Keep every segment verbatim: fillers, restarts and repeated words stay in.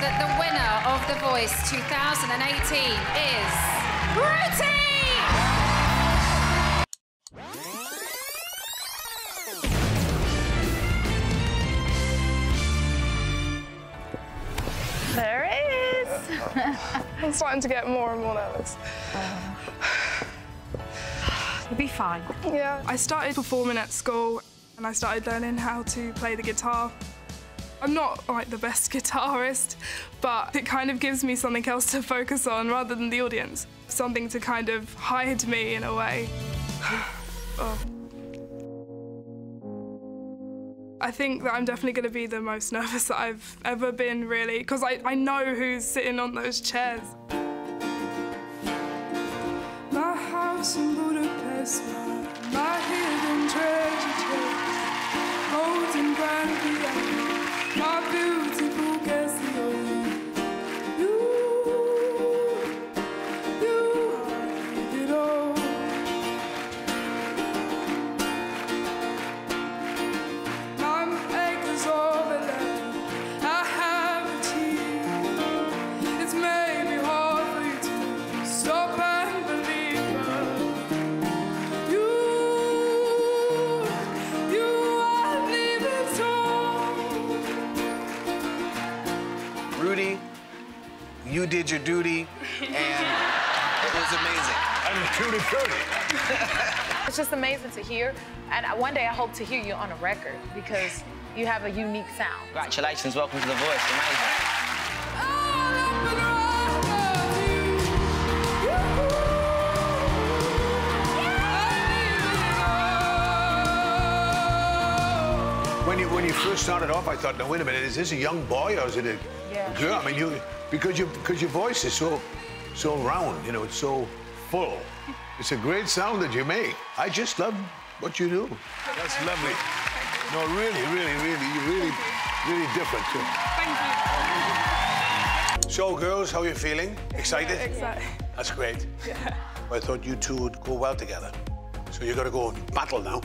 that the winner of The Voice twenty eighteen is Ruti! There it is! I'm starting to get more and more nervous. You'll be fine. Yeah. I started performing at school and I started learning how to play the guitar. I'm not, like, the best guitarist, but it kind of gives me something else to focus on rather than the audience. Something to kind of hide me, in a way. Oh. I think that I'm definitely going to be the most nervous that I've ever been, really, because I, I know who's sitting on those chairs. My house in Budapest, my hidden treasure chest, holding grand piano. My beautiful Casio, you, you did it all. Nine acres of a land, I have achieved. It's maybe hard for you to stop and believe, but you, you are living so. Ruti, you did your duty, and it was amazing. I'm Ruti Fruity. It's just amazing to hear, and one day I hope to hear you on a record because you have a unique sound. Congratulations, welcome to The Voice, amazing. When you, when you first started off, I thought, now wait a minute, is this a young boy or is it a yeah. girl? I mean, you because you because your voice is so so round, you know, it's so full. It's a great sound that you make. I just love what you do. That's lovely. No, really, really, really, you're really, really different too. Thank you. So, girls, how are you feeling? Excited? Yeah, excited. That's great. Yeah. Well, I thought you two would go well together. So you got to go and battle now.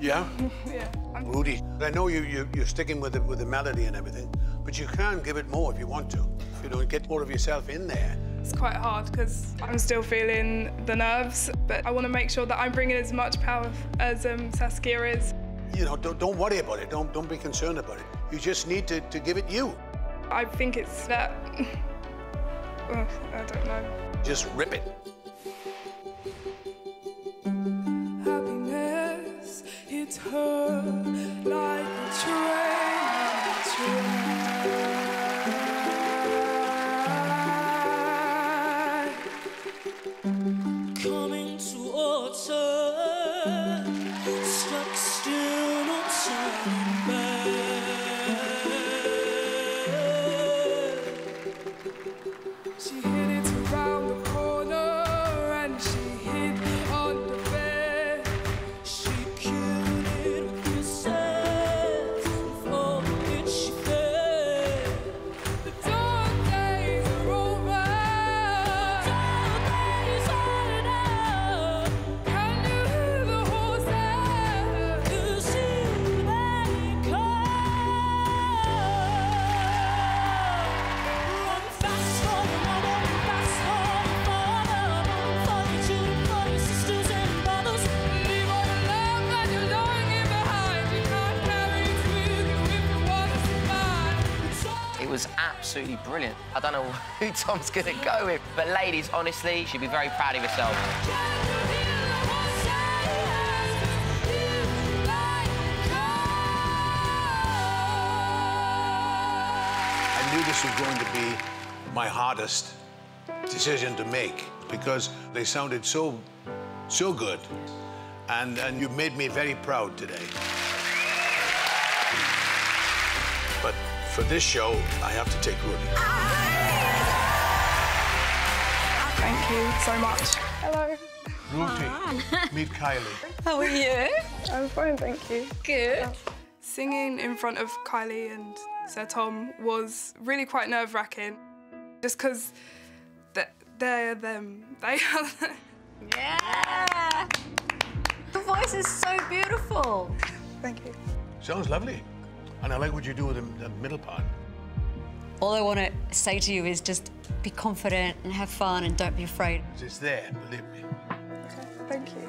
Yeah? Yeah. Ruti, I know you, you, you're sticking with the, with the melody and everything, but you can give it more if you want to. You know, get more of yourself in there. It's quite hard because I'm still feeling the nerves, but I want to make sure that I'm bringing as much power as um, Saskia is. You know, don't, don't worry about it. Don't, don't be concerned about it. You just need to, to give it you. I think it's that... well, I don't know. Just rip it. It's her like a train, like a train. Coming to autumn, stuck still, not turning back. She hit it around the corner and she hit on the bed. She was absolutely brilliant. I don't know who Tom's gonna go with, but ladies, honestly, she'd be very proud of herself. I knew this was going to be my hardest decision to make because they sounded so, so good. And, and you made me very proud today. But for this show, I have to take Ruti. Thank you so much. Hello. Ruti, meet Kylie. How are you? I'm fine, thank you. Good. Yeah. Singing in front of Kylie and Sir Tom was really quite nerve-wracking, just because they're them. They are them. Yeah! The voice is so beautiful. Thank you. Sounds lovely. And I like what you do with the middle part. all I want to say to you is just be confident and have fun and don't be afraid. It's there, believe me. Okay, thank you.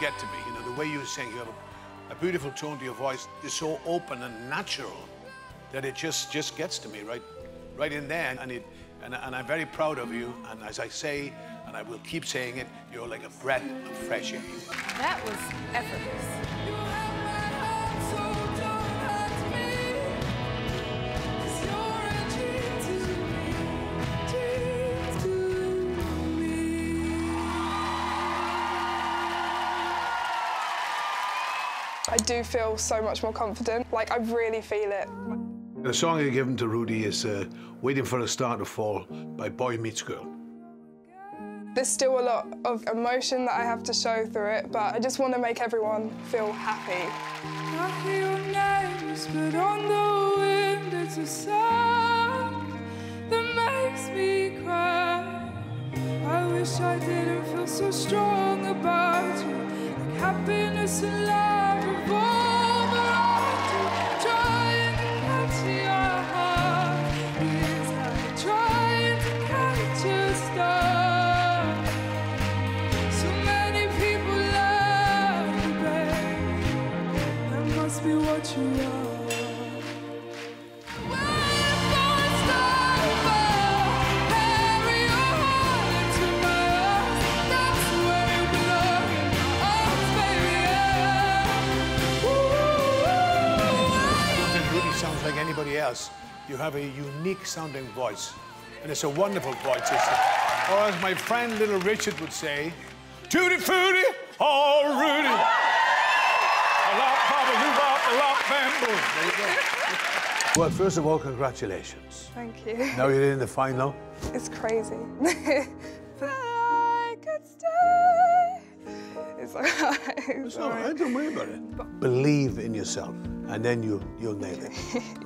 Get to me, you know, the way you sing, you have a, a beautiful tone to your voice. It's so open and natural that it just just gets to me right right in there, and it and, and I'm very proud of you, and as I say, and I will keep saying it, you're like a breath of fresh air. That was effortless. I do feel so much more confident. Like, I really feel it. The song you're giving to Ruti is uh, Waiting for a Star to Fall by Boy Meets Girl. There's still a lot of emotion that I have to show through it, but I just want to make everyone feel happy. I hear your name whispered on the wind. It's a sound that makes me cry. I wish I didn't feel so strong about you. Like happiness and love. Anybody else, you have a unique sounding voice, and it's a wonderful voice, system. Or as my friend Little Richard would say, Tutti Frutti, oh Ruti. A lot, Papa, you got a lot, bamboo. There you go. Well, first of all, congratulations. Thank you. Now you're in the final. It's crazy. I could stay. It's all right. It's, it's all right. right, don't worry about it. But believe in yourself. And then you, you'll nail it,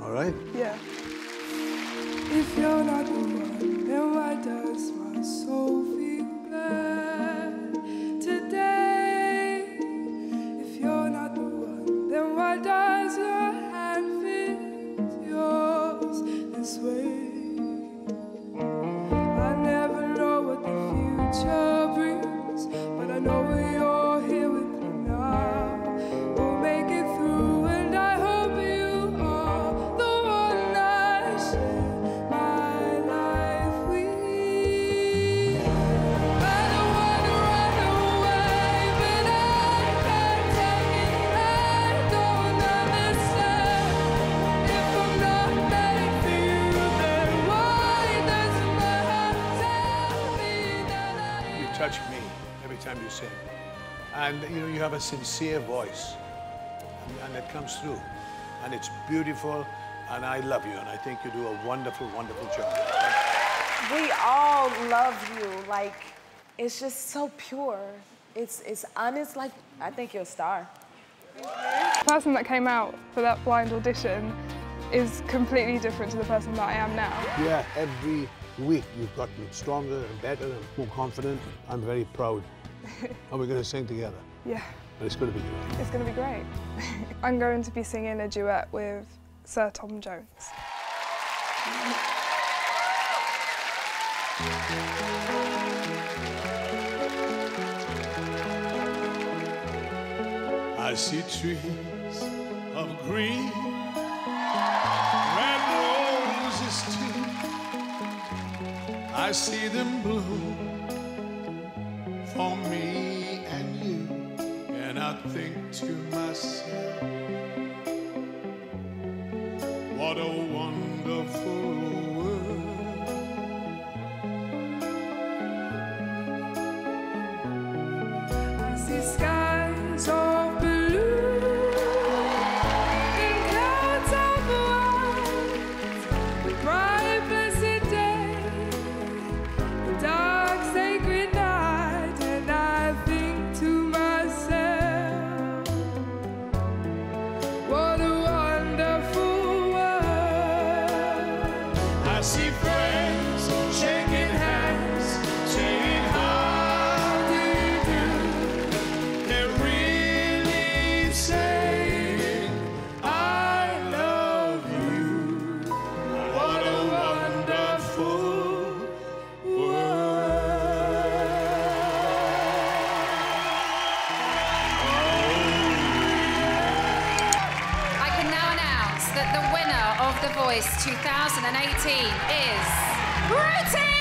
all right? Yeah. If you're not the one, then why does my soul feel bad today? If you're not the one, then why does your hand fit yours this way? I never know what the future brings, but I know where you're here with me now. We'll make it through. You sing, and you know you have a sincere voice, and, and it comes through, and it's beautiful, and I love you, and I think you do a wonderful, wonderful job. We all love you. Like, it's just so pure. It's it's honest. Like, I think you're a star. The person that came out for that blind audition is completely different to the person that I am now. Yeah, every week you've gotten stronger and better and more confident. I'm very proud. And we're going to sing together. Yeah. But it's going to be great. It's going to be great. I'm going to be singing a duet with Sir Tom Jones. I see trees of green, red roses too. I see them blue for me. And I think to myself, what a wonderful world. I see skies of blue and clouds of white, the bright blessed day, the dark sacred night, and I think to myself, that the winner of The Voice twenty eighteen is Ruti!